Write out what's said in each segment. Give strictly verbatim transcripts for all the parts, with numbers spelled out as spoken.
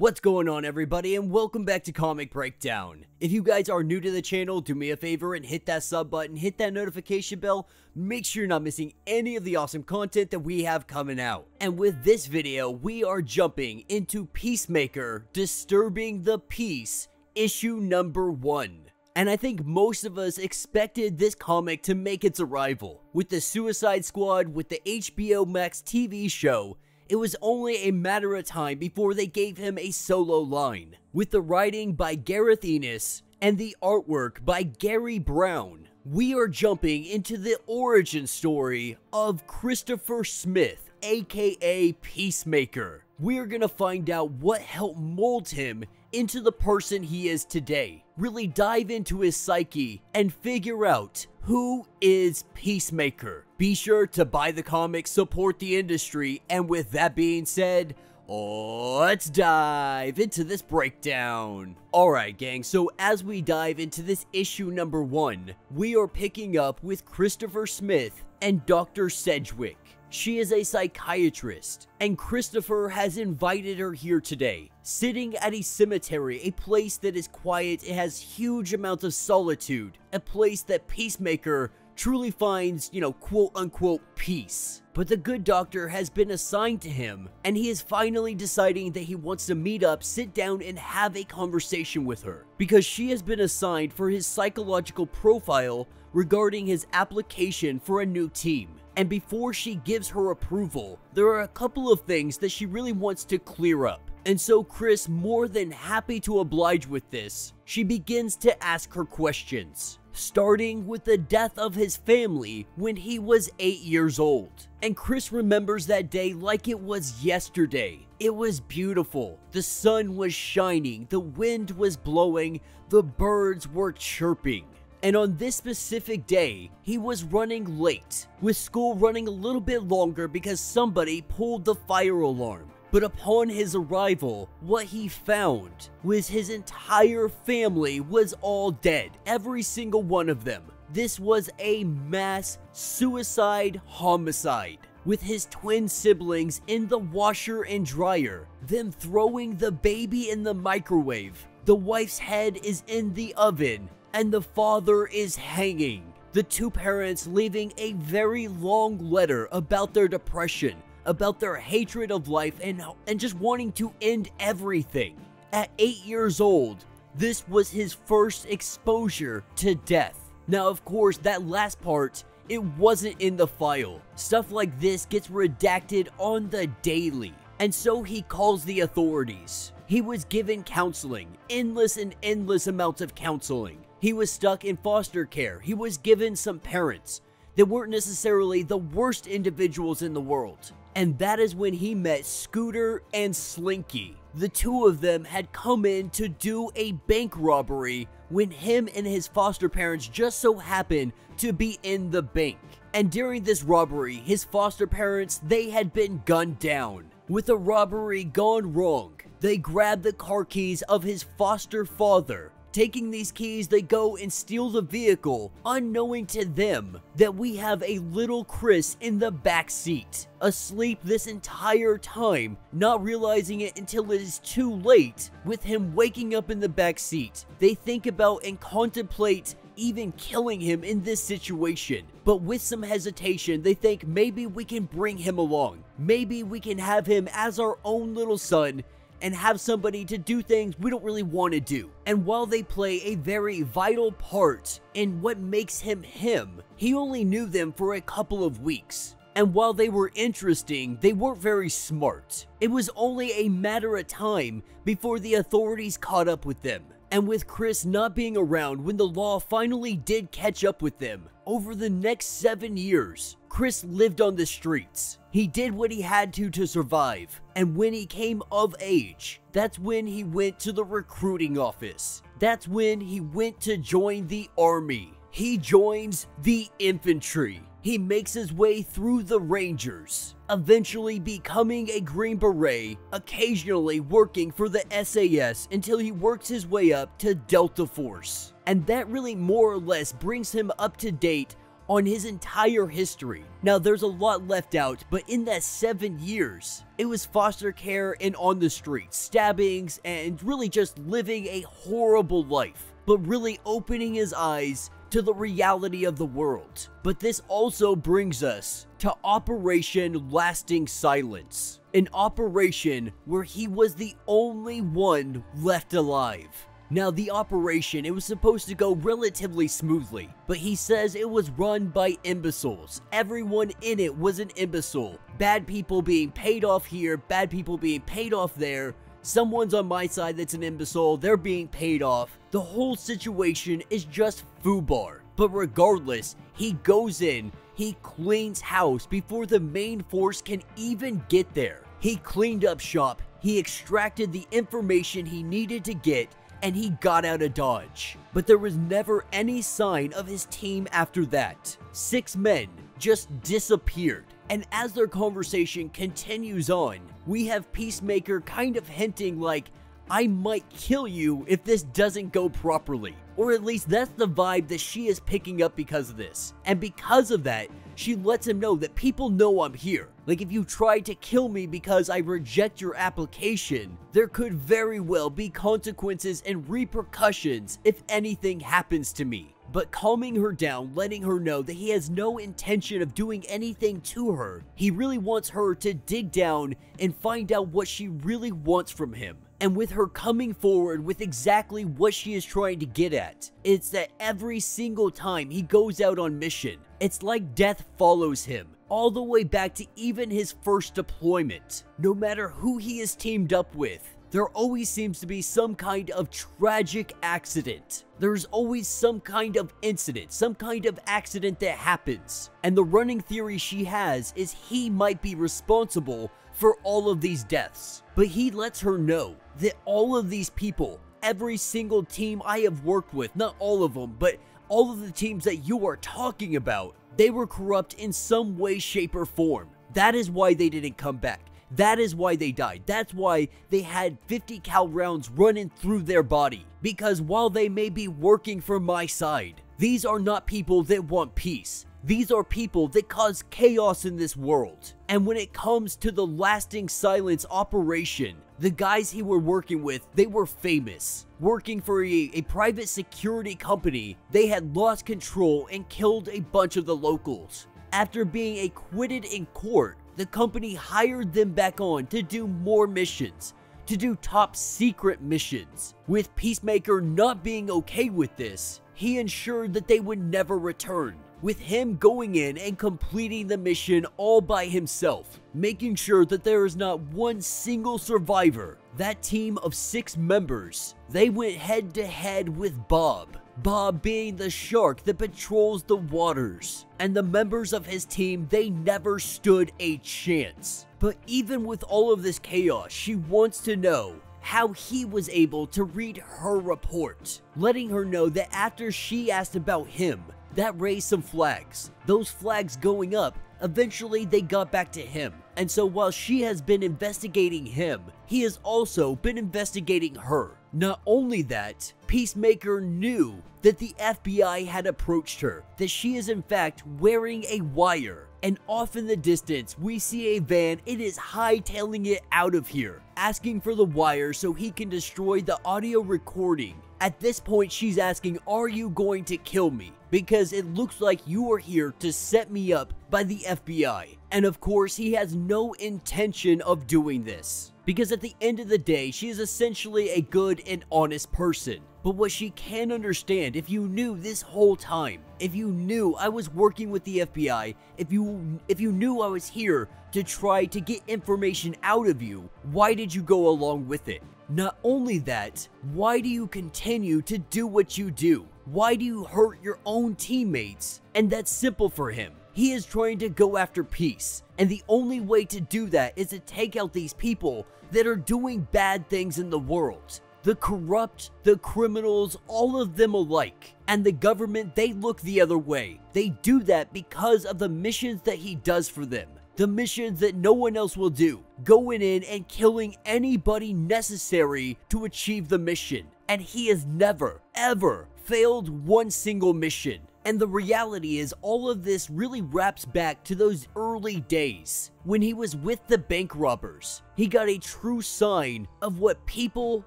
What's going on, everybody, and welcome back to Comic Breakdown. If you guys are new to the channel, do me a favor and hit that sub button, hit that notification bell, make sure you're not missing any of the awesome content that we have coming out. And with this video, we are jumping into Peacemaker, Disturbing the Peace, issue number one. And I think most of us expected this comic to make its arrival. With the Suicide Squad, with the H B O Max T V show, it was only a matter of time before they gave him a solo line, with the writing by Garth Ennis and the artwork by Gary Brown. We are jumping into the origin story of Christopher Smith, aka Peacemaker. We're gonna find out what helped mold him into the person he is today, really dive into his psyche and figure out who is Peacemaker. Be sure to buy the comic, support the industry, and with that being said, let's dive into this breakdown. Alright gang, so as we dive into this issue number one, we are picking up with Christopher Smith and Doctor Sedgwick. She is a psychiatrist, and Christopher has invited her here today. Sitting at a cemetery, a place that is quiet, it has huge amounts of solitude, a place that Peacemaker truly finds, you know, quote unquote peace. But the good doctor has been assigned to him, and he is finally deciding that he wants to meet up, sit down, and have a conversation with her, because she has been assigned for his psychological profile regarding his application for a new team. And before she gives her approval, there are a couple of things that she really wants to clear up. And so Chris, more than happy to oblige with this, she begins to ask her questions, starting with the death of his family when he was eight years old. And Chris remembers that day like it was yesterday. It was beautiful. The sun was shining, the wind was blowing, the birds were chirping. And on this specific day, he was running late, with school running a little bit longer because somebody pulled the fire alarm. But upon his arrival, what he found was his entire family was all dead, every single one of them. This was a mass suicide homicide, with his twin siblings in the washer and dryer, them throwing the baby in the microwave, the wife's head is in the oven, and the father is hanging. The two parents leaving a very long letter about their depression, about their hatred of life, and, and just wanting to end everything. At eight years old, this was his first exposure to death. Now, of course, that last part, it wasn't in the file. Stuff like this gets redacted on the daily. And so he calls the authorities. He was given counseling, endless and endless amounts of counseling. He was stuck in foster care. He was given some parents that weren't necessarily the worst individuals in the world. And that is when he met Scooter and Slinky. The two of them had come in to do a bank robbery when him and his foster parents just so happened to be in the bank. And during this robbery, his foster parents, they had been gunned down. With a robbery gone wrong, they grabbed the car keys of his foster father. Taking these keys, they go and steal the vehicle, unknowing to them that we have a little Chris in the back seat, asleep this entire time, not realizing it until it is too late, with him waking up in the back seat. They think about and contemplate even killing him in this situation, but with some hesitation, they think maybe we can bring him along. Maybe we can have him as our own little son, and have somebody to do things we don't really want to do. And while they play a very vital part in what makes him him, he only knew them for a couple of weeks. And while they were interesting, they weren't very smart. It was only a matter of time before the authorities caught up with them. And with Chris not being around when the law finally did catch up with them, over the next seven years, Chris lived on the streets. He did what he had to to survive, and when he came of age, that's when he went to the recruiting office. That's when he went to join the army. He joins the infantry. He makes his way through the Rangers, eventually becoming a Green Beret, occasionally working for the S A S until he works his way up to Delta Force. And that really more or less brings him up to date on his entire history. Now, there's a lot left out, but in that seven years, it was foster care and on the streets, stabbings, and really just living a horrible life, but really opening his eyes to the reality of the world. But this also brings us to Operation Lasting Silence, an operation where he was the only one left alive. Now, the operation, it was supposed to go relatively smoothly, but he says it was run by imbeciles. Everyone in it was an imbecile. Bad people being paid off here, bad people being paid off there. Someone's on my side that's an imbecile, they're being paid off. The whole situation is just foobar. But regardless, he goes in, he cleans house before the main force can even get there. He cleaned up shop, he extracted the information he needed to get, and he got out of Dodge. But there was never any sign of his team after that. Six men just disappeared. And as their conversation continues on, we have Peacemaker kind of hinting like, I might kill you if this doesn't go properly. Or at least that's the vibe that she is picking up because of this. And because of that, she lets him know that people know I'm here. Like, if you try to kill me because I reject your application, there could very well be consequences and repercussions if anything happens to me. But calming her down, letting her know that he has no intention of doing anything to her. He really wants her to dig down and find out what she really wants from him. And with her coming forward with exactly what she is trying to get at, it's that every single time he goes out on mission, it's like death follows him, all the way back to even his first deployment. No matter who he is teamed up with, there always seems to be some kind of tragic accident. There's always some kind of incident, some kind of accident that happens. And the running theory she has is he might be responsible for all of these deaths. But he lets her know that all of these people, every single team I have worked with, not all of them, but all of the teams that you are talking about, they were corrupt in some way, shape, or form. That is why they didn't come back. That is why they died. That's why they had fifty cal rounds running through their body. Because while they may be working for my side, these are not people that want peace. These are people that cause chaos in this world. And when it comes to the Lasting Silence operation, the guys he were working with, they were famous. Working for a, a private security company, they had lost control and killed a bunch of the locals. After being acquitted in court, the company hired them back on to do more missions, to do top secret missions. With Peacemaker not being okay with this, he ensured that they would never return, with him going in and completing the mission all by himself, making sure that there is not one single survivor. That team of six members, they went head to head with Bob. Bob being the shark that patrols the waters, and the members of his team, they never stood a chance. But even with all of this chaos, she wants to know how he was able to read her report, letting her know that after she asked about him, that raised some flags. Those flags going up, eventually they got back to him. And so while she has been investigating him, he has also been investigating her. Not only that, Peacemaker knew that the F B I had approached her, that she is in fact wearing a wire. And off in the distance, we see a van, it is hightailing it out of here, asking for the wire so he can destroy the audio recording. At this point, she's asking, are you going to kill me? Because it looks like you are here to set me up by the F B I. And of course, he has no intention of doing this. Because at the end of the day, she is essentially a good and honest person. But what she can understand, if you knew this whole time, if you knew I was working with the F B I, if you if you knew I was here to try to get information out of you, why did you go along with it? Not only that, why do you continue to do what you do? Why do you hurt your own teammates? And that's simple for him. He is trying to go after peace, and the only way to do that is to take out these people that are doing bad things in the world. The corrupt, the criminals, all of them alike. And the government, they look the other way. They do that because of the missions that he does for them. The missions that no one else will do. Going in and killing anybody necessary to achieve the mission. And he has never, ever failed one single mission. And the reality is, all of this really wraps back to those early days when he was with the bank robbers. He got a true sign of what people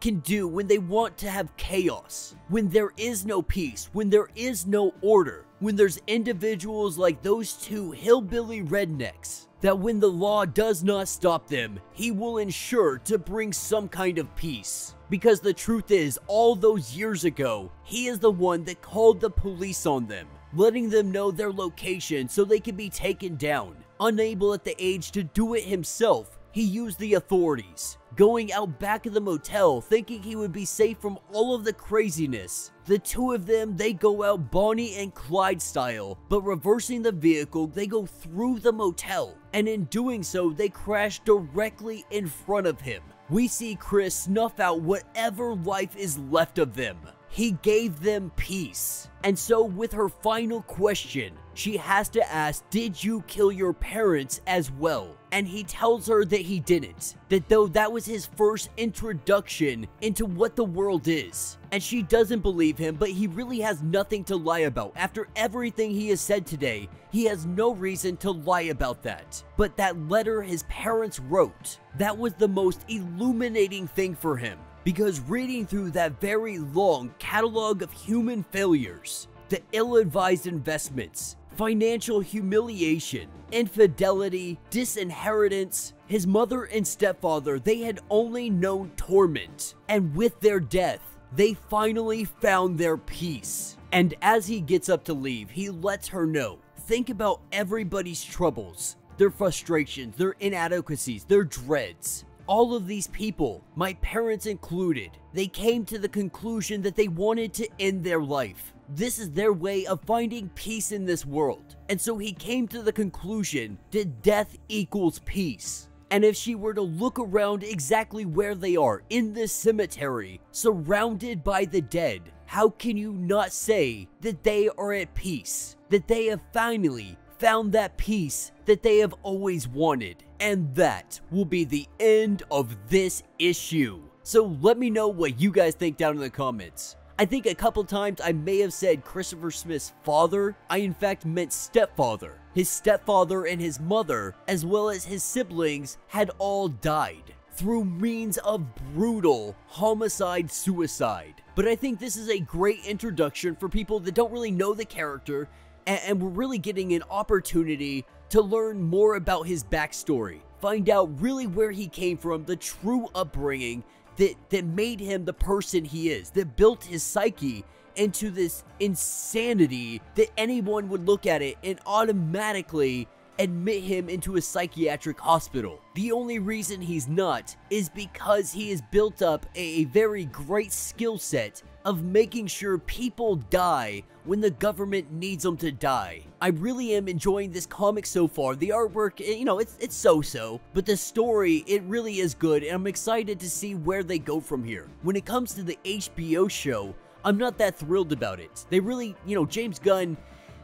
can do when they want to have chaos, when there is no peace, when there is no order, when there's individuals like those two hillbilly rednecks, that when the law does not stop them, he will ensure to bring some kind of peace. Because the truth is, all those years ago, he is the one that called the police on them, letting them know their location so they could be taken down. Unable at the age to do it himself, he used the authorities, going out back of the motel thinking he would be safe from all of the craziness. The two of them, they go out Bonnie and Clyde style, but reversing the vehicle, they go through the motel, and in doing so, they crash directly in front of him. We see Chris snuff out whatever life is left of them. He gave them peace. And so with her final question, she has to ask, did you kill your parents as well? And he tells her that he didn't, that though that was his first introduction into what the world is. And she doesn't believe him, but he really has nothing to lie about. After everything he has said today, he has no reason to lie about that. But that letter his parents wrote, that was the most illuminating thing for him. Because reading through that very long catalog of human failures, the ill-advised investments, financial humiliation, infidelity, disinheritance, his mother and stepfather, they had only known torment. And with their death, they finally found their peace. And as he gets up to leave, he lets her know, think about everybody's troubles, their frustrations, their inadequacies, their dreads. All of these people, my parents included, they came to the conclusion that they wanted to end their life. This is their way of finding peace in this world. And so he came to the conclusion that death equals peace. And if she were to look around exactly where they are, in this cemetery, surrounded by the dead, how can you not say that they are at peace? That they have finally found that peace that they have always wanted. And that will be the end of this issue. So let me know what you guys think down in the comments. I think a couple times I may have said Christopher Smith's father. I in fact meant stepfather. His stepfather and his mother, as well as his siblings, had all died through means of brutal homicide-suicide. But I think this is a great introduction for people that don't really know the character, and we're really getting an opportunity to learn more about his backstory, find out really where he came from, the true upbringing that, that made him the person he is, that built his psyche into this insanity that anyone would look at it and automatically admit him into a psychiatric hospital. The only reason he's not is because he has built up a, a very great skill set of making sure people die when the government needs them to die. I really am enjoying this comic so far. The artwork, you know, it's it's so-so, but the story, it really is good, and I'm excited to see where they go from here. When it comes to the H B O show, I'm not that thrilled about it. They really, you know, James Gunn,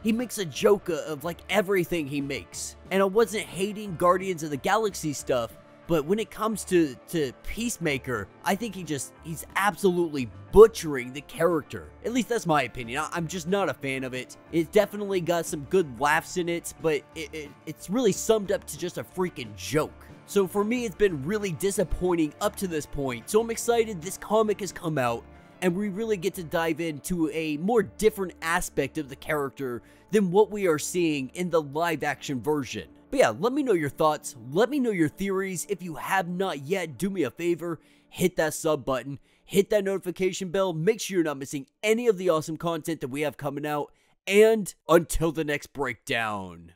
he makes a joke of like everything he makes. And I wasn't hating Guardians of the Galaxy stuff, but when it comes to, to Peacemaker, I think he just, he's absolutely butchering the character. At least that's my opinion. I, I'm just not a fan of it. It's definitely got some good laughs in it, but it, it, it's really summed up to just a freaking joke. So for me, it's been really disappointing up to this point. So I'm excited this comic has come out, and we really get to dive into a more different aspect of the character than what we are seeing in the live action version. But yeah, let me know your thoughts, let me know your theories. If you have not yet, do me a favor, hit that sub button, hit that notification bell, make sure you're not missing any of the awesome content that we have coming out, and until the next breakdown.